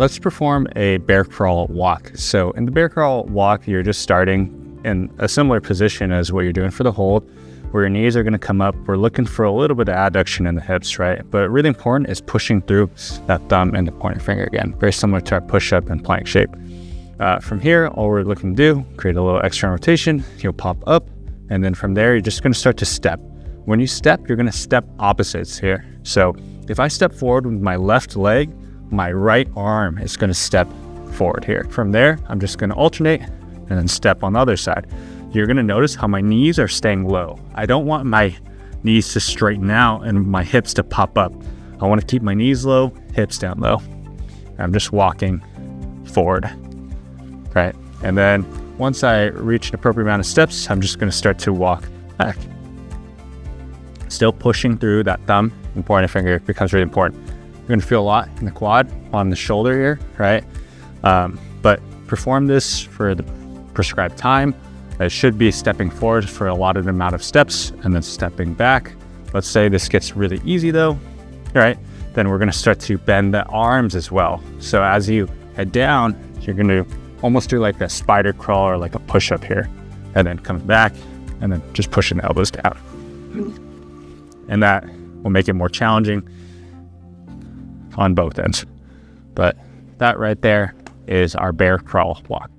Let's perform a bear crawl walk. So in the bear crawl walk, you're just starting in a similar position as what you're doing for the hold, where your knees are going to come up. We're looking for a little bit of adduction in the hips, right? But really important is pushing through that thumb and the pointer finger again, very similar to our push-up and plank shape. From here, all we're looking to do, create a little external rotation, you'll pop up, and then from there, you're just going to start to step. When you step, you're going to step opposites here. So if I step forward with my left leg, my right arm is going to step forward here. From there, I'm just going to alternate and then step on the other side. You're going to notice how my knees are staying low. I don't want my knees to straighten out and my hips to pop up. I want to keep my knees low, hips down low. I'm just walking forward, right? And then once I reach an appropriate amount of steps, I'm just going to start to walk back. Still pushing through that thumb and pointer finger. It becomes really important. You're going to feel a lot in the quad, on the shoulder here, right? But perform this for the prescribed time. It should be stepping forward for a allotted amount of steps and then stepping back. Let's say this gets really easy though. All right, then we're gonna start to bend the arms as well. So as you head down, you're gonna almost do like a spider crawl or like a push up here, and then come back and then just pushing the elbows down. And that will make it more challenging on both ends. But that right there is our bear crawl walk.